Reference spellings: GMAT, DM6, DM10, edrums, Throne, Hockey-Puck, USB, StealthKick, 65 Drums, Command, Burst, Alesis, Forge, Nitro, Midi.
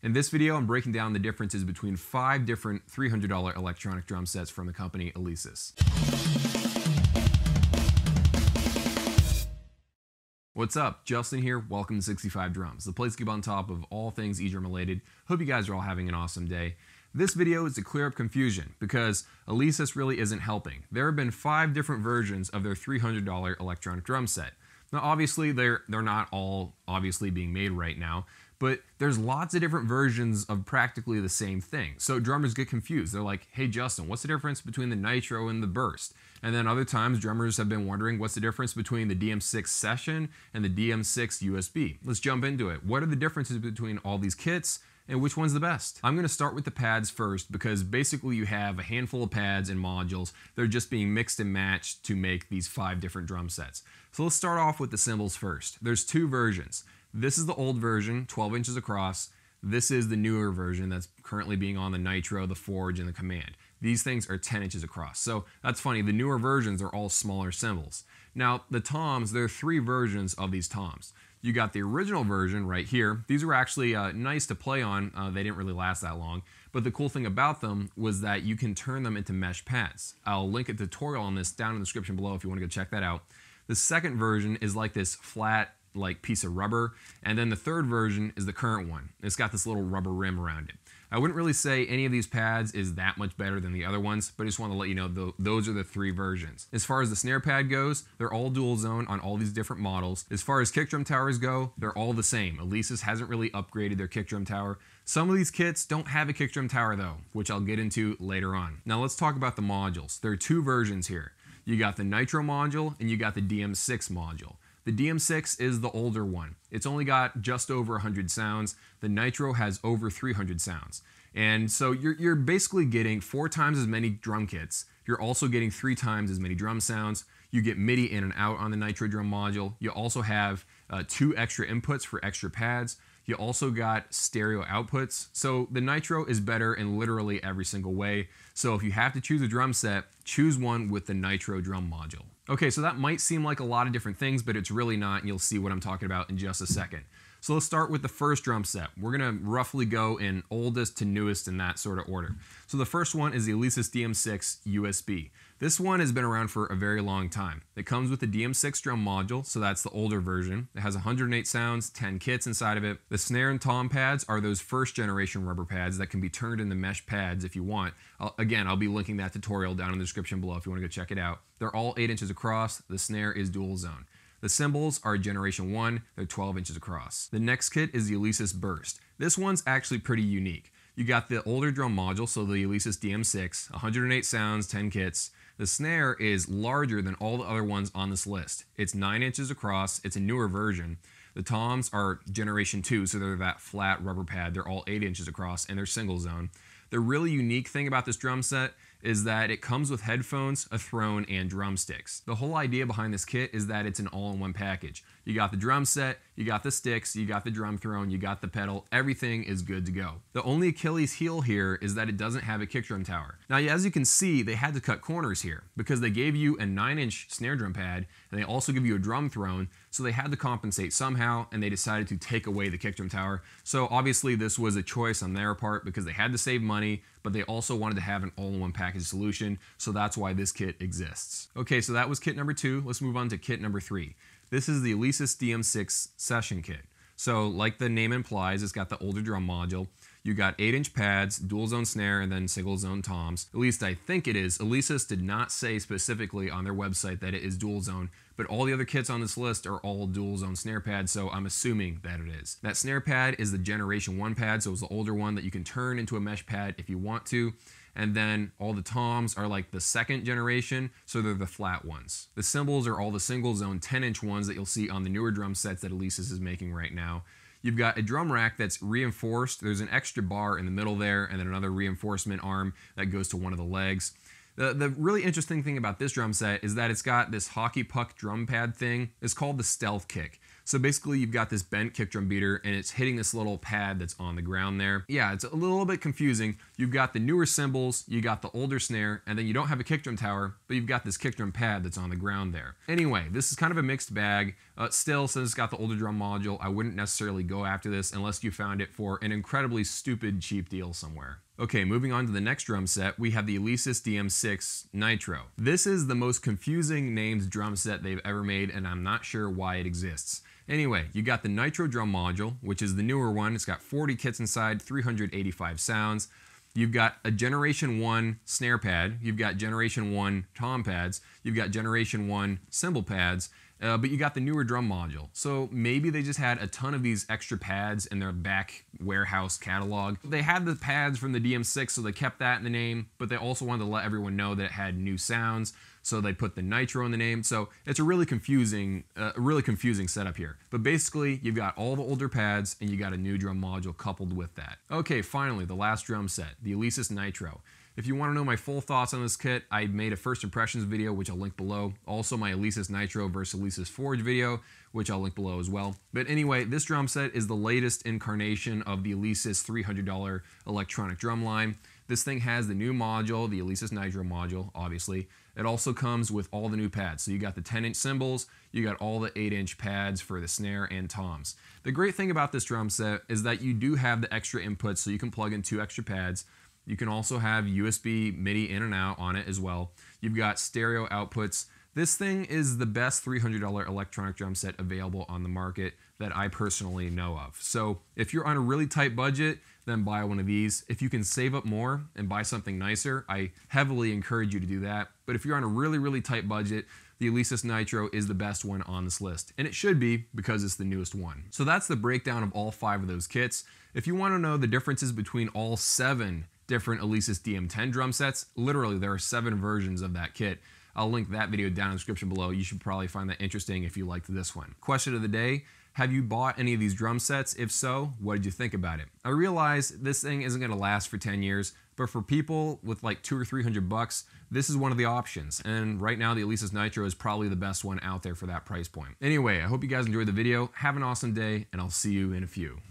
In this video, I'm breaking down the differences between 5 different $300 electronic drum sets from the company Alesis. What's up? Justin here. Welcome to 65 Drums, the place to keep on top of all things eDrum related. Hope you guys are all having an awesome day. This video is to clear up confusion because Alesis really isn't helping. There have been 5 different versions of their $300 electronic drum set. Now, obviously, they're not all obviously being made right now, but there's lots of different versions of practically the same thing. So drummers get confused. They're like, hey, Justin, what's the difference between the Nitro and the Burst? And then other times drummers have been wondering what's the difference between the DM6-Session and the DM6-USB. Let's jump into it. What are the differences between all these kits and which one's the best? I'm gonna start with the pads first because basically you have a handful of pads and modules. They're just being mixed and matched to make these 5 different drum sets. So let's start off with the cymbals first. There's 2 versions. This is the old version, 12 inches across. This is the newer version that's currently being on the Nitro, the Forge, and the Command. These things are 10 inches across. So that's funny, the newer versions are all smaller cymbals. Now the toms, there are 3 versions of these toms. You got the original version right here. These were actually nice to play on. They didn't really last that long. But the cool thing about them was that you can turn them into mesh pads. I'll link a tutorial on this down in the description below if you want to go check that out. The second version is like this flat like piece of rubber, and then the third version is the current one. It's got this little rubber rim around it. I wouldn't really say any of these pads is that much better than the other ones, but I just want to let you know those are the 3 versions. As far as the snare pad goes, they're all dual zone on all these different models. As far as kick drum towers go, they're all the same. Alesis hasn't really upgraded their kick drum tower. Some of these kits don't have a kick drum tower though, which I'll get into later on. Now let's talk about the modules. There are 2 versions here. You got the Nitro module and you got the DM6 module. The DM6 is the older one. It's only got just over 100 sounds. The Nitro has over 300 sounds. And so you're basically getting 4 times as many drum kits. You're also getting 3 times as many drum sounds. You get MIDI in and out on the Nitro drum module. You also have 2 extra inputs for extra pads. You also got stereo outputs. So the Nitro is better in literally every single way. So if you have to choose a drum set, choose one with the Nitro drum module. Okay, so that might seem like a lot of different things, but it's really not, and you'll see what I'm talking about in just a second. So let's start with the first drum set. We're gonna roughly go in oldest to newest in that sort of order. So the first one is the Alesis DM6-USB. This one has been around for a very long time. It comes with the DM6 drum module, so that's the older version. It has 108 sounds, 10 kits inside of it. The snare and tom pads are those first generation rubber pads that can be turned into mesh pads if you want. Again, I'll be linking that tutorial down in the description below if you wanna go check it out. They're all 8 inches across. The snare is dual zone. The cymbals are generation 1, they're 12 inches across. The next kit is the Alesis Burst. This one's actually pretty unique. You got the older drum module, so the Alesis DM6, 108 sounds, 10 kits. The snare is larger than all the other ones on this list. It's 9 inches across, it's a newer version. The toms are generation 2, so they're that flat rubber pad. They're all 8 inches across and they're single zone. The really unique thing about this drum set is that it comes with headphones, a throne, and drumsticks. The whole idea behind this kit is that it's an all-in-one package. You got the drum set, you got the sticks, you got the drum throne, you got the pedal, everything is good to go. The only Achilles heel here is that it doesn't have a kick drum tower. Now, as you can see, they had to cut corners here because they gave you a 9-inch snare drum pad and they also give you a drum throne, so they had to compensate somehow and they decided to take away the kick drum tower. So obviously this was a choice on their part because they had to save money, but they also wanted to have an all-in-one package solution, so that's why this kit exists. Okay, so that was kit number 2. Let's move on to kit number 3. This is the Alesis DM6-Session kit. So like the name implies, it's got the older drum module. You got 8-inch pads, dual zone snare, and then single zone toms. At least I think it is. Alesis did not say specifically on their website that it is dual zone, but all the other kits on this list are all dual zone snare pads, so I'm assuming that it is. That snare pad is the generation 1 pad, so it's the older one that you can turn into a mesh pad if you want to. And then all the toms are like the 2nd generation, so they're the flat ones. The cymbals are all the single zone 10-inch ones that you'll see on the newer drum sets that Alesis is making right now. You've got a drum rack that's reinforced. There's an extra bar in the middle there, and then another reinforcement arm that goes to one of the legs. The really interesting thing about this drum set is that it's got this hockey puck drum pad thing. It's called the StealthKick. So basically you've got this bent kick drum beater and it's hitting this little pad that's on the ground there. Yeah, it's a little bit confusing. You've got the newer cymbals, you got the older snare, and then you don't have a kick drum tower, but you've got this kick drum pad that's on the ground there. Anyway, this is kind of a mixed bag. Still, since it's got the older drum module, I wouldn't necessarily go after this unless you found it for an incredibly stupid cheap deal somewhere. Okay, moving on to the next drum set, we have the Alesis DM6-Nitro. This is the most confusing named drum set they've ever made, and I'm not sure why it exists. Anyway, you got the Nitro drum module, which is the newer one. It's got 40 kits inside, 385 sounds. You've got a Generation 1 snare pad. You've got Generation 1 tom pads. You've got Generation 1 cymbal pads. But you got the newer drum module. So maybe they just had a ton of these extra pads in their back warehouse catalog. They had the pads from the DM6, so they kept that in the name, but they also wanted to let everyone know that it had new sounds, so they put the Nitro in the name. So it's a really confusing setup here. But basically, you've got all the older pads and you got a new drum module coupled with that. Okay, finally, the last drum set, the Alesis Nitro. If you want to know my full thoughts on this kit, I made a first impressions video, which I'll link below. Also my Alesis Nitro versus Alesis Forge video, which I'll link below as well. But anyway, this drum set is the latest incarnation of the Alesis $300 electronic drum line. This thing has the new module, the Alesis Nitro module, obviously. It also comes with all the new pads. So you got the 10-inch cymbals, you got all the 8-inch pads for the snare and toms. The great thing about this drum set is that you do have the extra inputs, so you can plug in 2 extra pads. You can also have USB MIDI in and out on it as well. You've got stereo outputs. This thing is the best $300 electronic drum set available on the market that I personally know of. So if you're on a really tight budget, then buy one of these. If you can save up more and buy something nicer, I heavily encourage you to do that. But if you're on a really, really tight budget, the Alesis Nitro is the best one on this list, and it should be because it's the newest one. So that's the breakdown of all 5 of those kits. If you want to know the differences between all 7 different Alesis DM10 drum sets, literally there are 7 versions of that kit. I'll link that video down in the description below. You should probably find that interesting if you liked this one. Question of the day, have you bought any of these drum sets? If so, what did you think about it? I realize this thing isn't gonna last for 10 years, but for people with like $200 or $300, this is one of the options. And right now the Alesis Nitro is probably the best one out there for that price point. Anyway, I hope you guys enjoyed the video. Have an awesome day, and I'll see you in a few.